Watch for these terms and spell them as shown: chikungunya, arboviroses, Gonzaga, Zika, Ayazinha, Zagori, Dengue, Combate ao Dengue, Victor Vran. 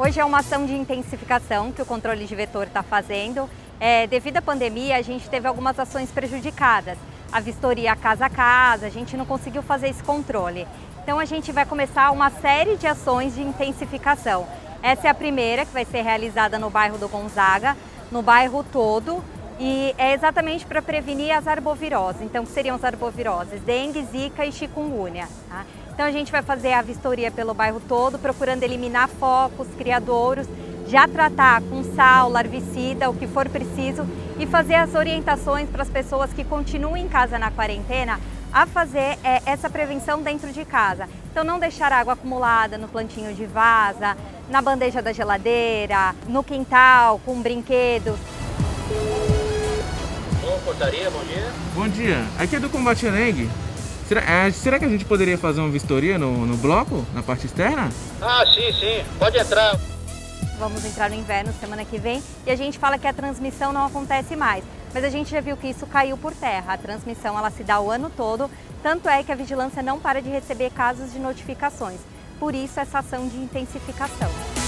Hoje é uma ação de intensificação que o controle de vetor está fazendo. Devido à pandemia, a gente teve algumas ações prejudicadas. A vistoria casa a casa, a gente não conseguiu fazer esse controle. Então a gente vai começar uma série de ações de intensificação. Essa é a primeira, que vai ser realizada no bairro do Gonzaga, no bairro todo, e é exatamente para prevenir as arboviroses. Então, que seriam as arboviroses? Dengue, Zika e chikungunya. Tá? Então a gente vai fazer a vistoria pelo bairro todo, procurando eliminar focos, criadouros, já tratar com sal, larvicida, o que for preciso, e fazer as orientações para as pessoas que continuam em casa na quarentena a fazer essa prevenção dentro de casa. Então não deixar água acumulada no plantinho de vaza, na bandeja da geladeira, no quintal, com brinquedos. Bom, portaria, bom dia. Bom dia, aqui é do Combate ao Dengue. Será que a gente poderia fazer uma vistoria no bloco, na parte externa? Ah, sim, sim. Pode entrar. Vamos entrar no inverno semana que vem e a gente fala que a transmissão não acontece mais. Mas a gente já viu que isso caiu por terra. A transmissão ela se dá o ano todo, tanto é que a vigilância não para de receber casos de notificações. Por isso, essa ação de intensificação.